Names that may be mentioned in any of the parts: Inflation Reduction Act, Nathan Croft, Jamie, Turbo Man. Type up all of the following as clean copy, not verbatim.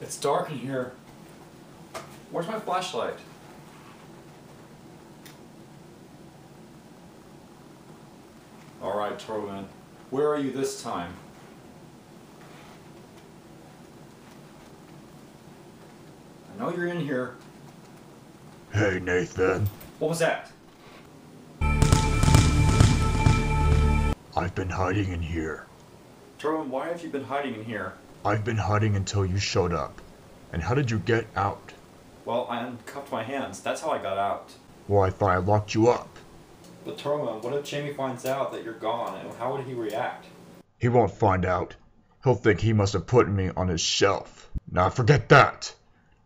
It's dark in here. Where's my flashlight? Alright, Turbo Man. Where are you this time? I know you're in here. Hey, Nathan. What was that? I've been hiding in here. Turbo Man, why have you been hiding in here? I've been hiding until you showed up. And how did you get out? Well, I uncuffed my hands. That's how I got out. Well, I thought I locked you up. But Turbo Man, what if Jamie finds out that you're gone, and how would he react? He won't find out. He'll think he must have put me on his shelf. Now forget that!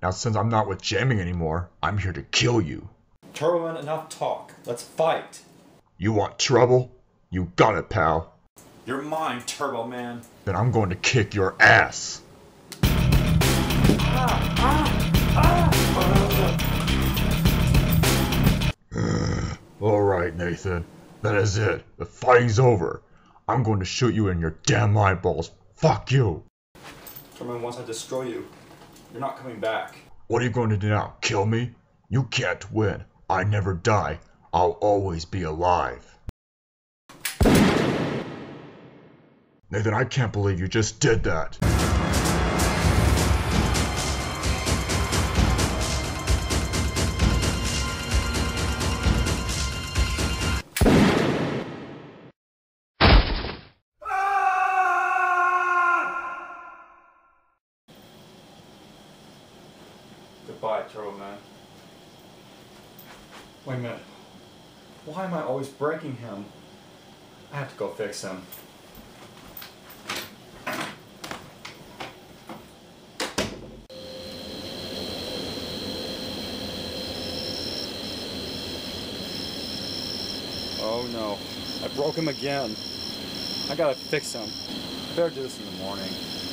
Now since I'm not with Jamie anymore, I'm here to kill you. Turbo Man, enough talk. Let's fight! You want trouble? You got it, pal. You're mine, Turbo Man. Then I'm going to kick your ass. Alright, Nathan. That is it. The fighting's over. I'm going to shoot you in your damn eyeballs. Fuck you. Turbo Man, once I destroy you, you're not coming back. What are you going to do now? Kill me? You can't win. I never die. I'll always be alive. Nathan, I can't believe you just did that. Goodbye, Turbo Man. Wait a minute. Why am I always breaking him? I have to go fix him. Oh no, I broke him again. I gotta fix him. I better do this in the morning.